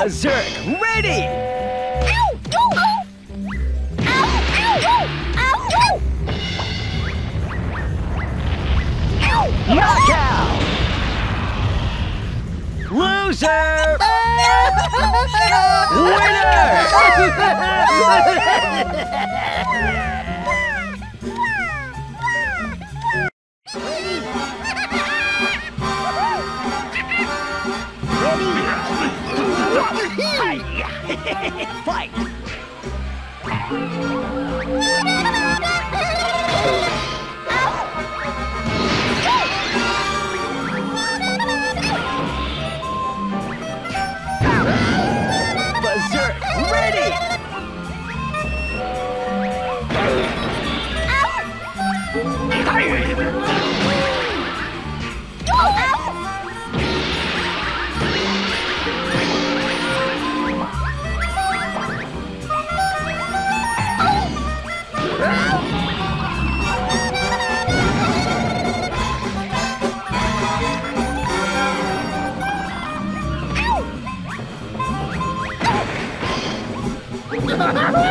Berserk ready! Ow! Ow! Ow! Ow! Ow! Ow! Knockout! Loser! Winner! Fight! Berserk ready! Berserk ready! Knockout! Loser!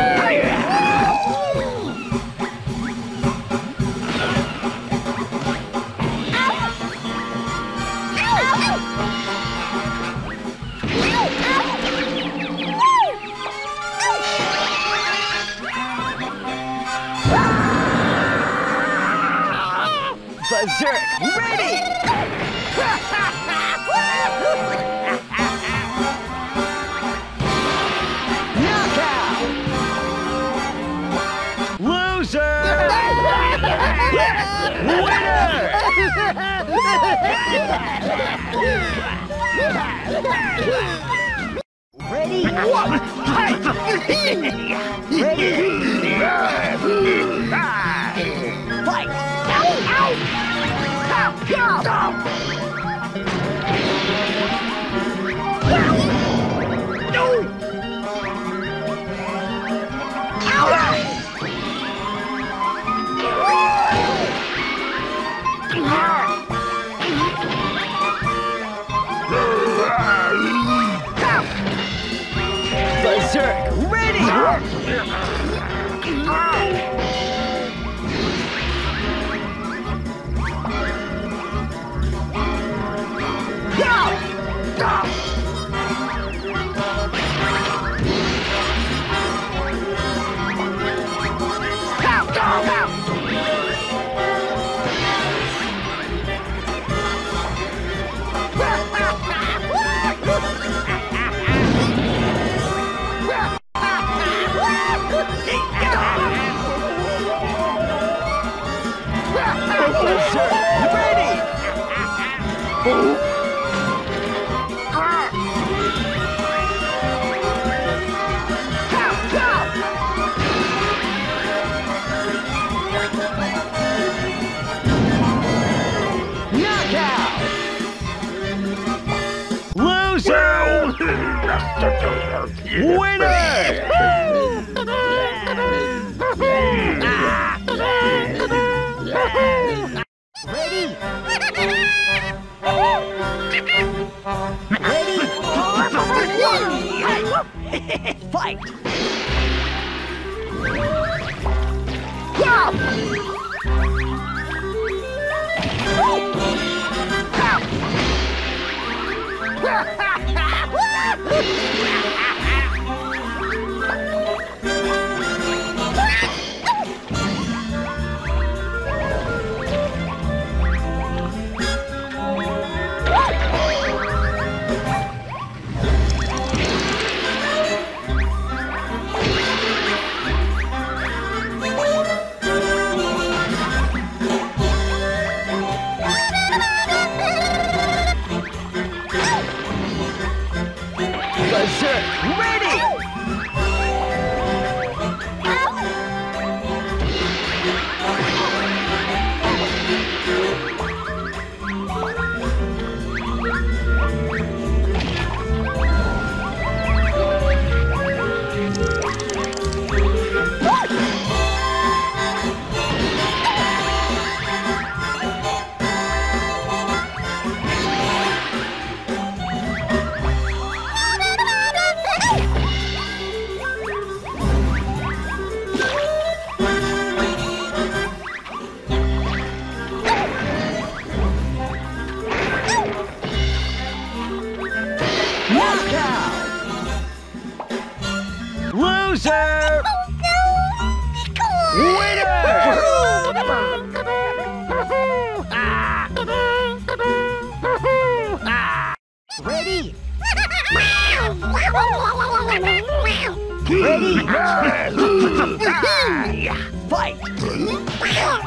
Winner! Ready? One! Ready? Fight! Stop! No! Berserk ready! Winner! Ready? Ready? Fight! Ready? Fight! Ow!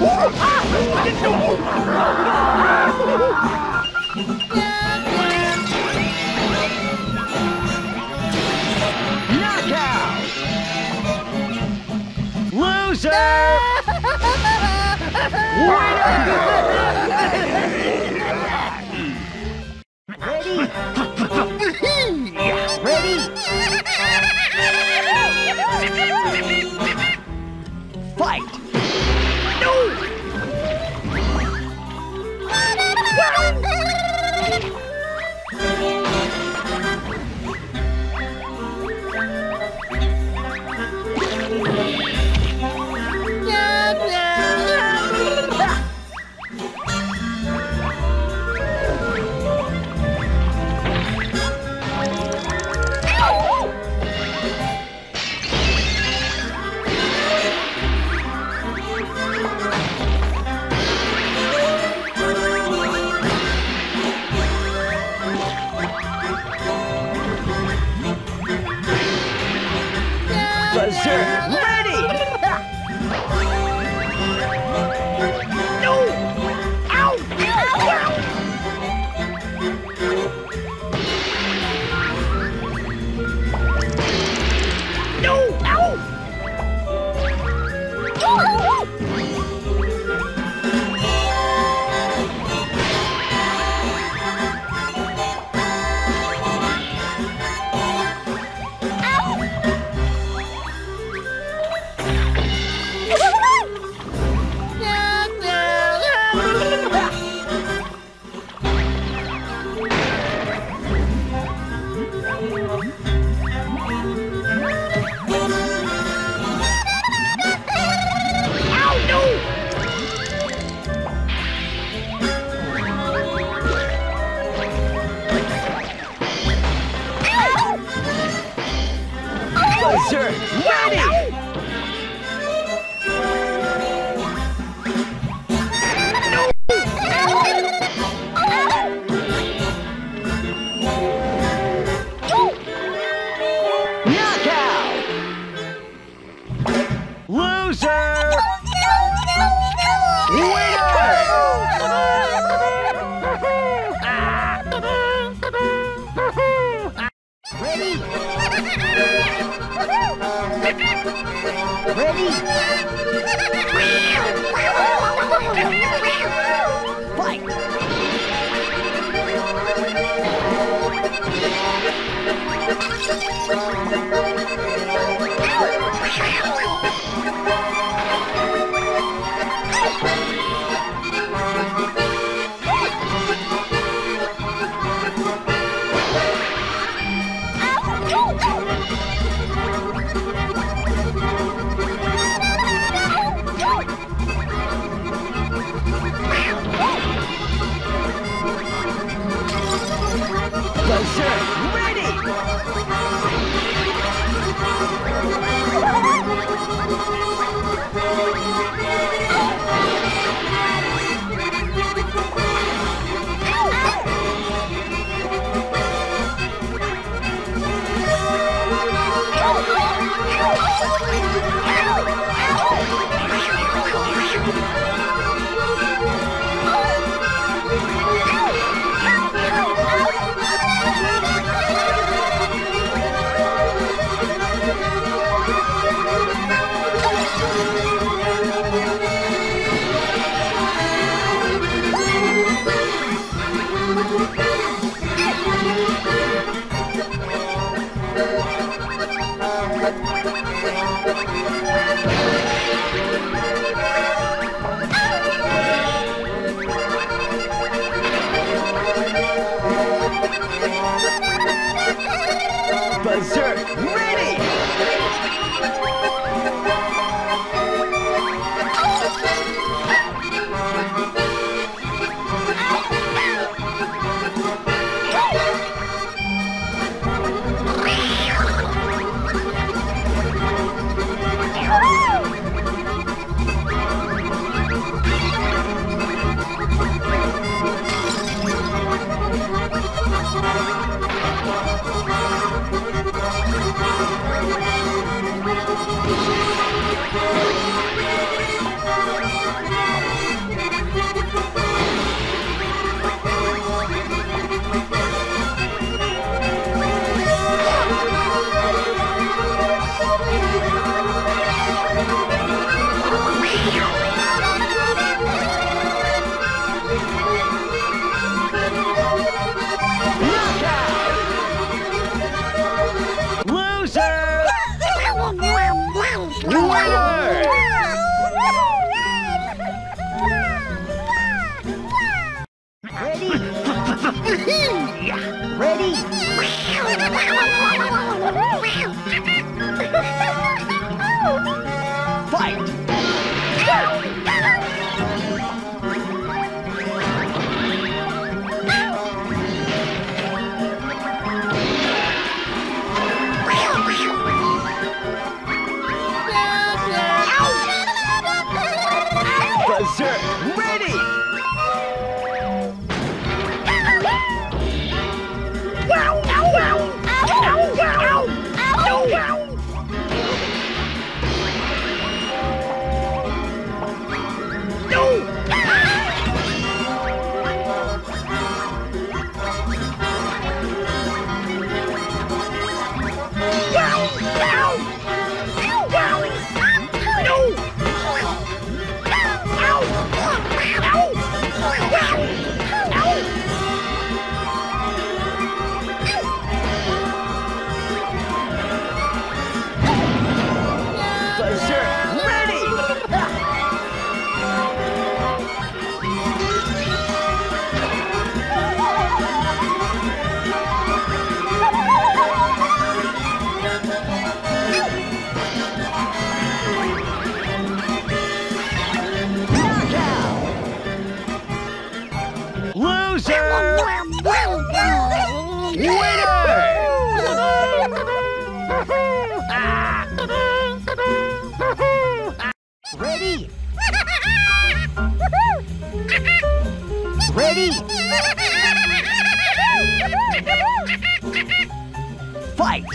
Knockout! Loser! Ready? Ready? Fight! Ready? Fight! Ready! Wow! Ready? Ready? Fight!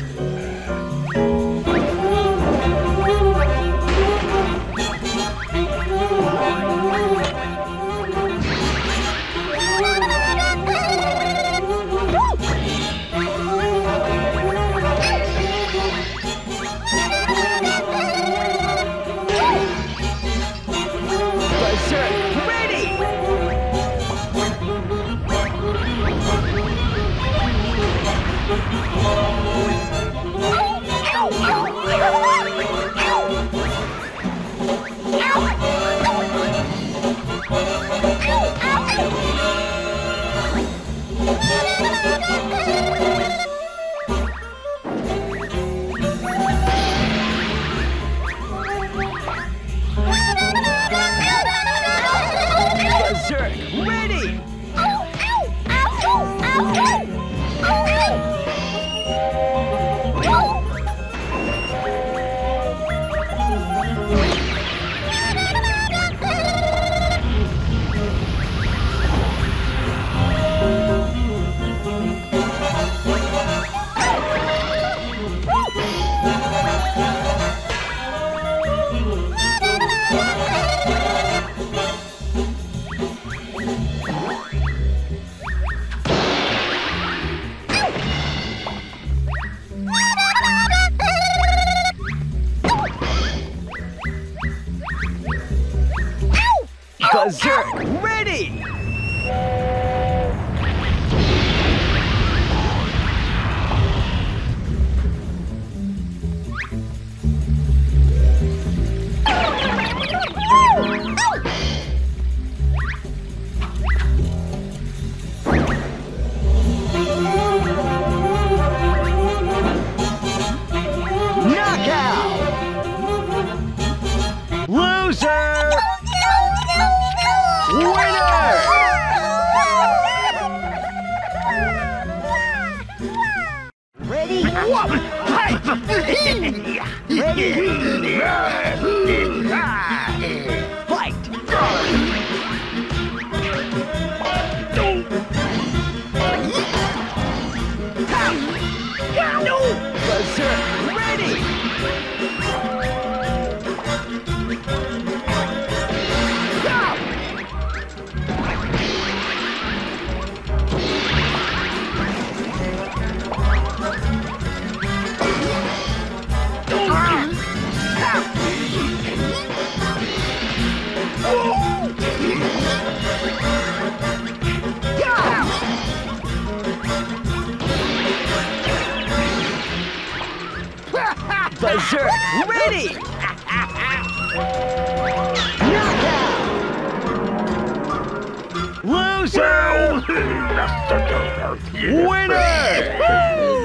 Buzzer ready! Knockout! Loser! Winner!